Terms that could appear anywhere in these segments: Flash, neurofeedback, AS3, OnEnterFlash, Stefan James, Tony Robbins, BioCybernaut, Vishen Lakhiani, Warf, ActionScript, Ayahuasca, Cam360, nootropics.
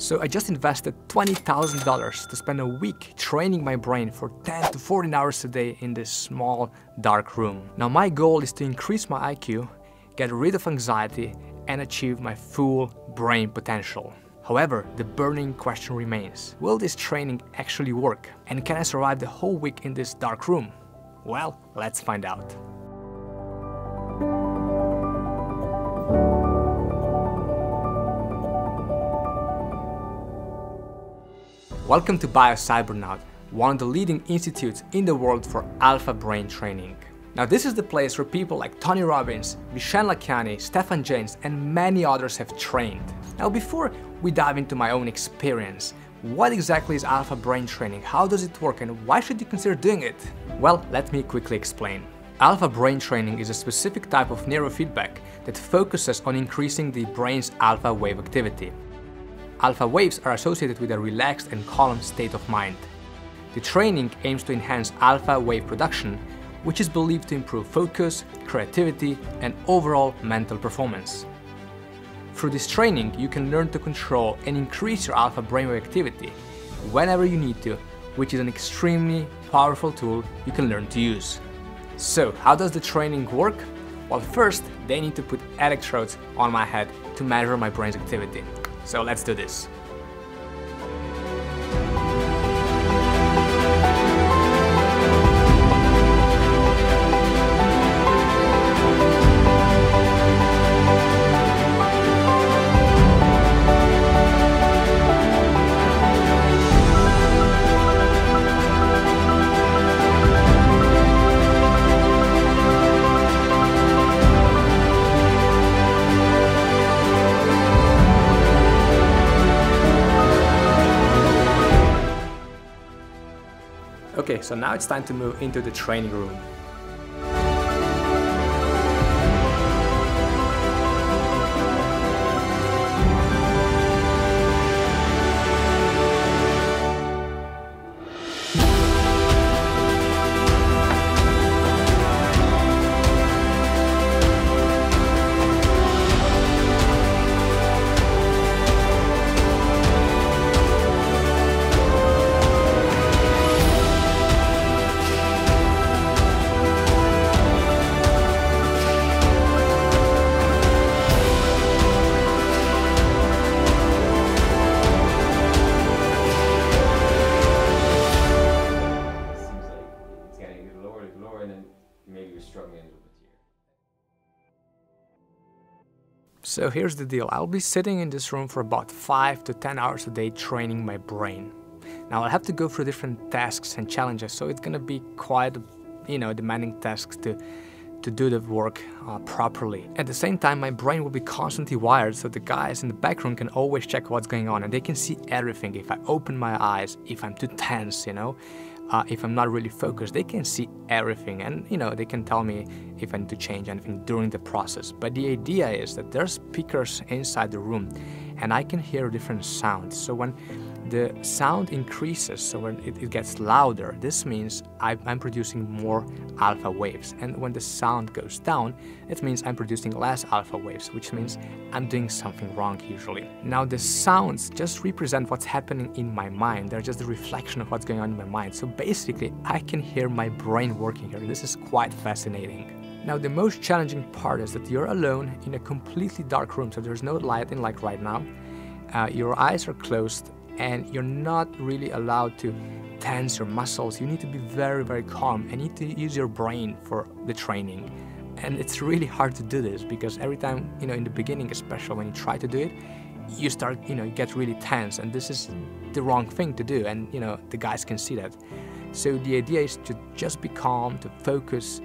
So I just invested $20,000 to spend a week training my brain for 10 to 14 hours a day in this small, dark room. Now my goal is to increase my IQ, get rid of anxiety, and achieve my full brain potential. However, the burning question remains, will this training actually work? And can I survive the whole week in this dark room? Well, let's find out. Welcome to BioCybernaut, one of the leading institutes in the world for alpha brain training. Now this is the place where people like Tony Robbins, Vishen Lakhiani, Stefan James and many others have trained. Now before we dive into my own experience, what exactly is alpha brain training, how does it work and why should you consider doing it? Well, let me quickly explain. Alpha brain training is a specific type of neurofeedback that focuses on increasing the brain's alpha wave activity. Alpha waves are associated with a relaxed and calm state of mind. The training aims to enhance alpha wave production, which is believed to improve focus, creativity, and overall mental performance. Through this training, you can learn to control and increase your alpha brainwave activity whenever you need to, which is an extremely powerful tool you can learn to use. So, how does the training work? Well, first, they need to put electrodes on my head to measure my brain's activity. So let's do this. Okay, so now it's time to move into the training room. So here's the deal, I'll be sitting in this room for about 5 to 10 hours a day training my brain. Now I'll have to go through different tasks and challenges, so it's gonna be quite, demanding tasks to do the work properly. At the same time, my brain will be constantly wired, so the guys in the back room can always check what's going on and they can see everything. If I open my eyes, if I'm too tense, if I'm not really focused, they can see everything and, they can tell me if I need to change anything during the process. But the idea is that there are speakers inside the room and I can hear different sounds. So when the sound increases, so when it gets louder, this means I'm producing more alpha waves. And when the sound goes down, it means I'm producing less alpha waves, which means I'm doing something wrong usually. Now the sounds just represent what's happening in my mind. They're just a reflection of what's going on in my mind. So basically, I can hear my brain working here. This is quite fascinating. Now the most challenging part is that you're alone in a completely dark room, so there's no light in like right now. Your eyes are closed and you're not really allowed to tense your muscles. You need to be very, very calm and you need to use your brain for the training. And it's really hard to do this because every time, in the beginning, especially when you try to do it, you start, you get really tense and this is the wrong thing to do and, the guys can see that. So the idea is to just be calm, to focus,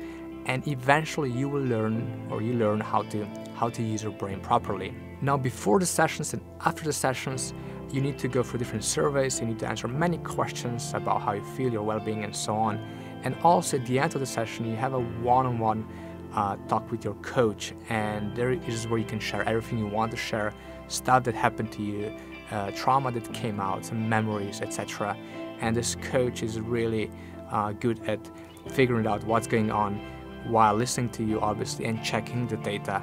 and eventually you will learn, or you learn how to use your brain properly. Now before the sessions and after the sessions, you need to go through different surveys, you need to answer many questions about how you feel, your well-being and so on. And also at the end of the session, you have a one-on-one talk with your coach, and there is where you can share everything you want to share, stuff that happened to you, trauma that came out, some memories, etc. And this coach is really good at figuring out what's going on while listening to you, obviously, and checking the data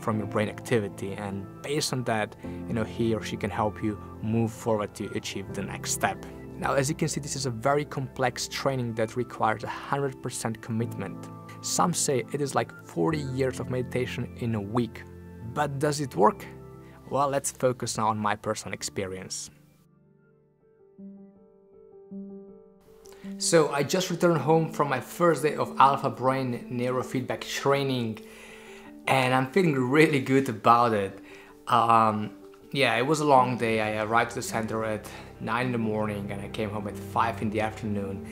from your brain activity, and based on that, you know, he or she can help you move forward to achieve the next step. Now, as you can see, this is a very complex training that requires 100% commitment. Some say it is like 40 years of meditation in a week. But does it work? Well, let's focus now on my personal experience. So I just returned home from my first day of Alpha Brain neurofeedback training, and I'm feeling really good about it. Yeah, it was a long day. I arrived at the center at 9 in the morning and I came home at 5 in the afternoon.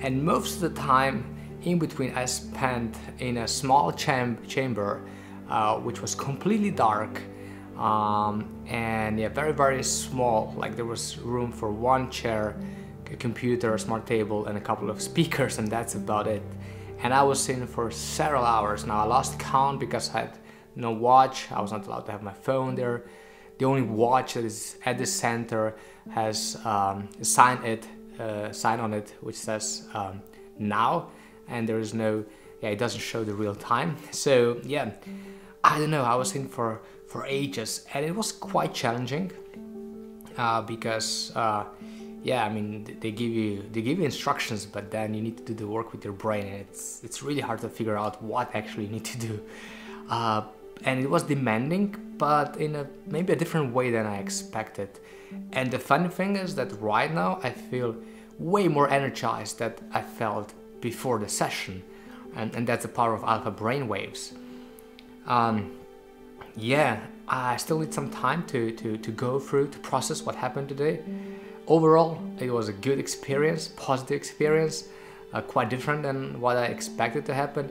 And most of the time in between I spent in a small chamber which was completely dark, and yeah, very small. Like, there was room for one chair, a computer, a smart table, and a couple of speakers, and that's about it. And I was in for several hours. Now, I lost count because I had no watch. I was not allowed to have my phone there. The only watch that is at the center has a sign on it which says now, and there is no, yeah, it doesn't show the real time. So yeah, I don't know, I was in for ages, and it was quite challenging because yeah, I mean, they give you instructions, but then you need to do the work with your brain, and it's really hard to figure out what actually you need to do. And it was demanding, but in a maybe a different way than I expected. And the funny thing is that right now I feel way more energized than I felt before the session, and that's the power of alpha brainwaves. Yeah, I still need some time to go through, to process what happened today. Overall, it was a good experience, positive experience, quite different than what I expected to happen.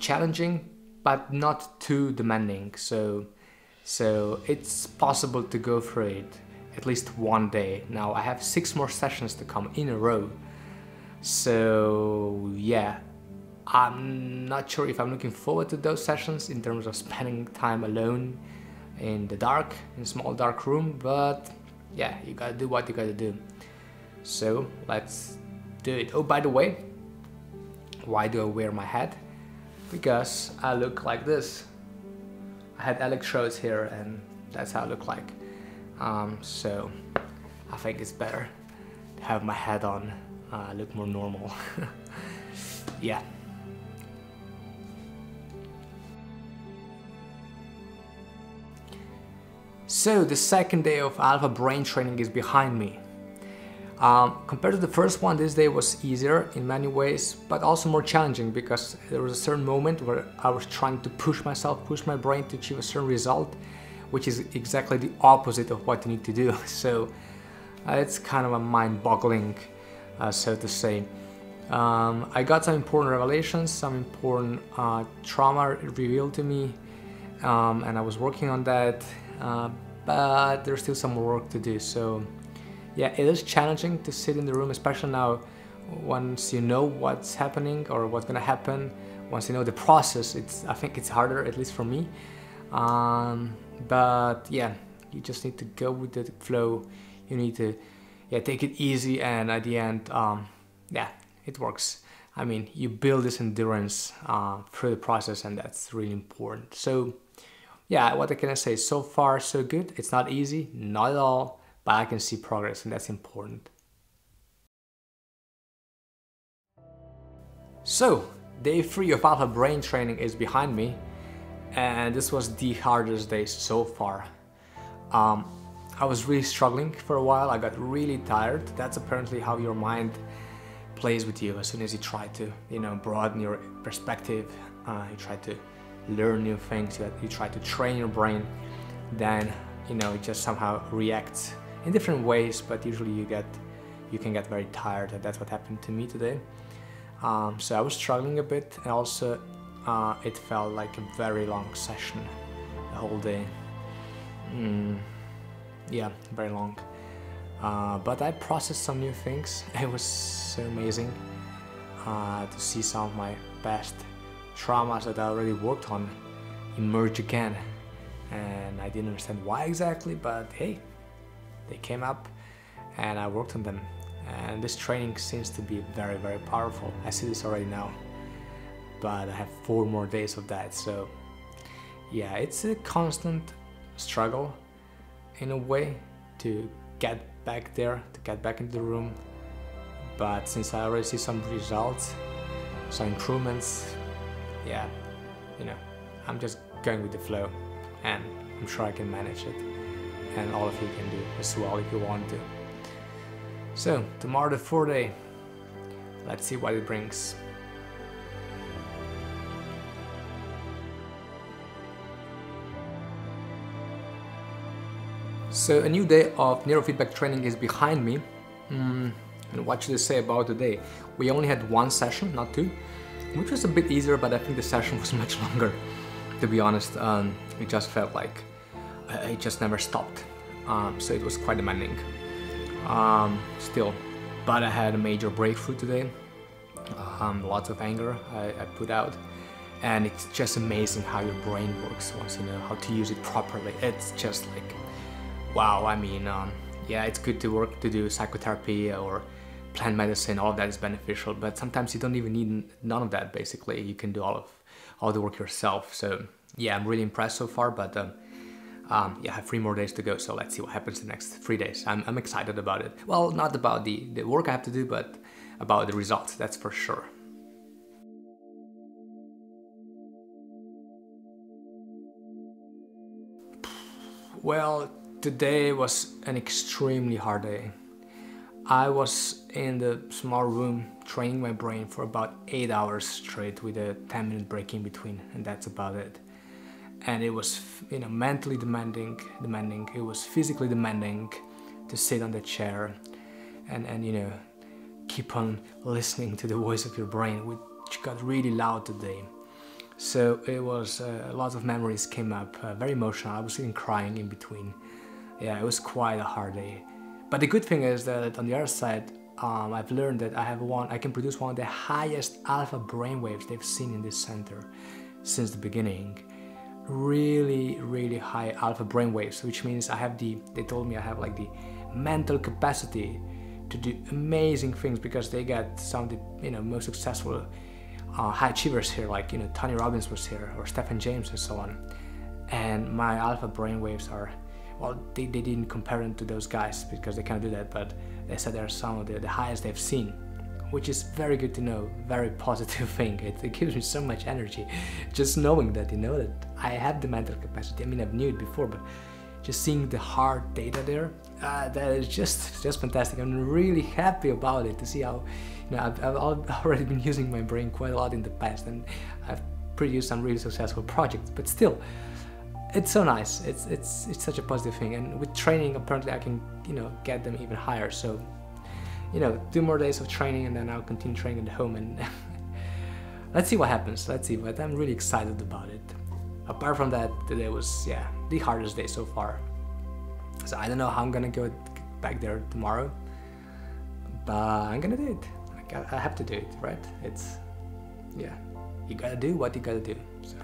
Challenging, but not too demanding. So it's possible to go through it at least one day. Now I have 6 more sessions to come in a row. So yeah, I'm not sure if I'm looking forward to those sessions in terms of spending time alone in the dark, in a small dark room, but yeah, you gotta do what you gotta do. So let's do it. Oh, by the way, why do I wear my hat? Because I look like this. I had electrodes here and that's how I look like. So I think it's better to have my hat on. I look more normal. Yeah. So the second day of Alpha Brain training is behind me. Compared to the first one, this day was easier in many ways, but also more challenging, because there was a certain moment where I was trying to push myself, push my brain to achieve a certain result, which is exactly the opposite of what you need to do. So it's kind of a mind-boggling, so to say. I got some important revelations, some important trauma revealed to me, and I was working on that. But there's still some work to do. So yeah, it is challenging to sit in the room, especially now once you know what's happening or what's gonna happen, once you know the process. I think it's harder, at least for me. But yeah, you just need to go with the flow. You need to, yeah, take it easy, and at the end, yeah, it works. I mean, you build this endurance through the process, and that's really important. So yeah, what can I say? So far, so good. It's not easy, not at all, but I can see progress, and that's important. So, day 3 of Alpha Brain training is behind me, and this was the hardest day so far. I was really struggling for a while. I got really tired. That's apparently how your mind plays with you. As soon as you try to, you know, broaden your perspective, you try to learn new things, that you try to train your brain, then, you know, it just somehow reacts in different ways, but usually you can get very tired, and that's what happened to me today. So I was struggling a bit, and also it felt like a very long session, the whole day. Yeah, very long, but I processed some new things. It was so amazing to see some of my best traumas that I already worked on emerge again, and I didn't understand why exactly, but hey, they came up and I worked on them, and this training seems to be very powerful. I see this already now, but I have 4 more days of that, so yeah, it's a constant struggle in a way to get back there, to get back into the room. But since I already see some results, some improvements, yeah, you know, I'm just going with the flow, and I'm sure I can manage it, and all of you can do as well if you want to. So tomorrow the 4th day, let's see what it brings. So a new day of neurofeedback training is behind me. And what should I say about today? We only had 1 session, not 2, which was a bit easier, but I think the session was much longer, to be honest. It just felt like it just never stopped, so it was quite demanding still. But I had a major breakthrough today, lots of anger I put out, and it's just amazing how your brain works once you know how to use it properly. It's just like, wow. I mean, yeah, it's good to do psychotherapy or plant medicine, all of that is beneficial, but sometimes you don't even need none of that. Basically, you can do all the work yourself. So yeah, I'm really impressed so far, but yeah, I have 3 more days to go, so let's see what happens the next 3 days. I'm excited about it. Well, not about the work I have to do, but about the results, that's for sure. Well, today was an extremely hard day. I was in the small room training my brain for about 8 hours straight with a 10-minute break in between, and that's about it. And it was, you know, mentally demanding. It was physically demanding to sit on the chair and you know, keep on listening to the voice of your brain, which got really loud today. So it was lots of memories came up, very emotional. I was even crying in between. Yeah, it was quite a hard day. But the good thing is that on the other side, I've learned that I can produce one of the highest alpha brainwaves they've seen in this center since the beginning. Really high alpha brainwaves, which means I have they told me I have like the mental capacity to do amazing things, because they got some of the, you know, most successful high achievers here, like, you know, Tony Robbins was here, or Stefan James and so on. And my alpha brainwaves are, well, they didn't compare them to those guys because they can't do that, but they said they're some of the highest they've seen, which is very good to know, very positive thing. It gives me so much energy, just knowing that, you know, that I have the mental capacity. I mean, I've knew it before, but just seeing the hard data there, that is just fantastic. I'm really happy about it, to see how, you know, I've already been using my brain quite a lot in the past, and I've produced some really successful projects, but still, it's so nice. It's such a positive thing, and with training, apparently I can, you know, get them even higher. So, you know, 2 more days of training, and then I'll continue training at home, and let's see what happens, let's see, but I'm really excited about it. Apart from that, today was, yeah, the hardest day so far. So I don't know how I'm gonna go back there tomorrow, but I'm gonna do it. I have to do it, right? It's, yeah, you gotta do what you gotta do, so.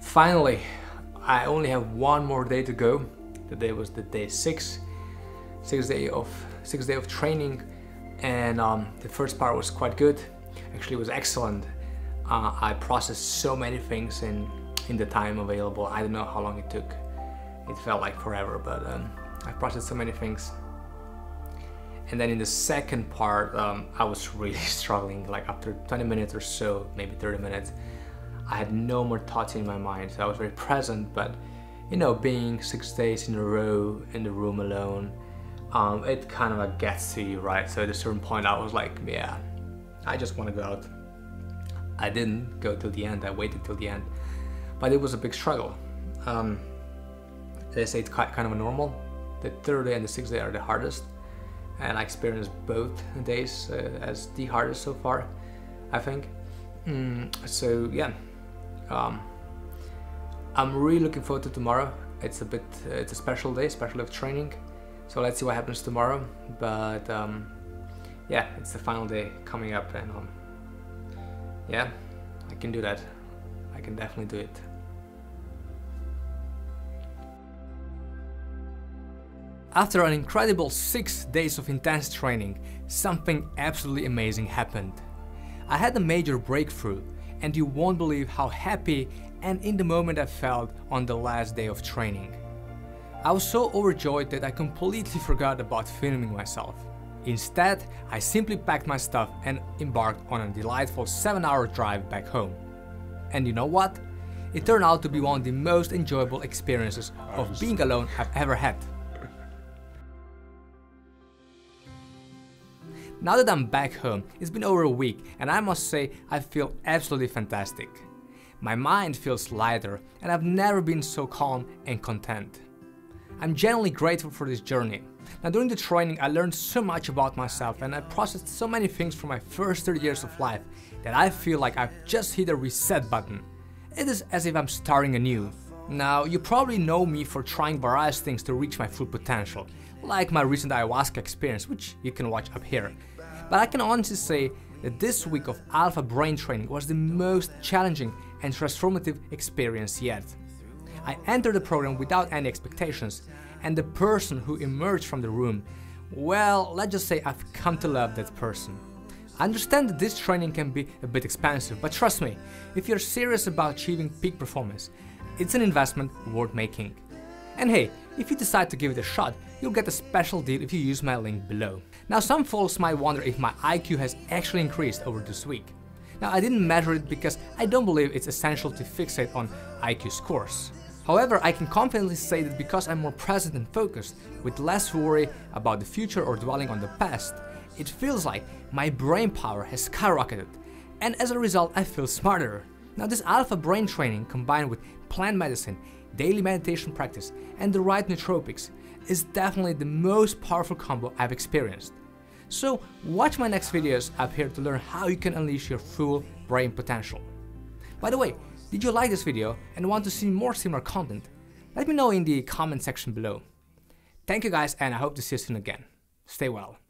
Finally, I only have 1 more day to go. Today was the day six of training, and the first part was quite good. Actually, it was excellent. I processed so many things in the time available. I don't know how long it took. It felt like forever, but I processed so many things. And then in the second part, I was really struggling. Like after 20 minutes or so, maybe 30 minutes. I had no more thoughts in my mind, so I was very present, but, you know, being 6 days in a row in the room alone, it kind of like gets to you, right? So at a certain point I was like, yeah, I just want to go out. I didn't go till the end, I waited till the end, but it was a big struggle. They say it's kind of a normal. The 3rd day and the 6th day are the hardest, and I experienced both days as the hardest so far, I think. So yeah, I'm really looking forward to tomorrow. It's a special day, special day of training. So let's see what happens tomorrow. But yeah, it's the final day coming up, and yeah, I can do that. I can definitely do it. After an incredible 6 days of intense training, something absolutely amazing happened. I had a major breakthrough, and you won't believe how happy and in the moment I felt on the last day of training. I was so overjoyed that I completely forgot about filming myself. Instead, I simply packed my stuff and embarked on a delightful 7-hour drive back home. And you know what? It turned out to be one of the most enjoyable experiences of being alone I've ever had. Now that I'm back home, it's been over a week, and I must say I feel absolutely fantastic. My mind feels lighter, and I've never been so calm and content. I'm genuinely grateful for this journey. Now, during the training, I learned so much about myself, and I processed so many things from my first 30 years of life that I feel like I've just hit a reset button. It is as if I'm starting anew. Now, you probably know me for trying various things to reach my full potential, like my recent ayahuasca experience, which you can watch up here. But I can honestly say that this week of alpha brain training was the most challenging and transformative experience yet. I entered the program without any expectations, and the person who emerged from the room, well, let's just say I've come to love that person. I understand that this training can be a bit expensive, but trust me, if you're serious about achieving peak performance, it's an investment worth making. And hey, if you decide to give it a shot, you'll get a special deal if you use my link below. Now, some folks might wonder if my IQ has actually increased over this week. Now, I didn't measure it because I don't believe it's essential to fixate on IQ scores. However, I can confidently say that because I'm more present and focused, with less worry about the future or dwelling on the past, it feels like my brain power has skyrocketed, and as a result I feel smarter. Now, this alpha brain training, combined with plant medicine, daily meditation practice, and the right nootropics, is definitely the most powerful combo I've experienced. So watch my next videos up here to learn how you can unleash your full brain potential. By the way, did you like this video and want to see more similar content? Let me know in the comment section below. Thank you guys, and I hope to see you soon again. Stay well.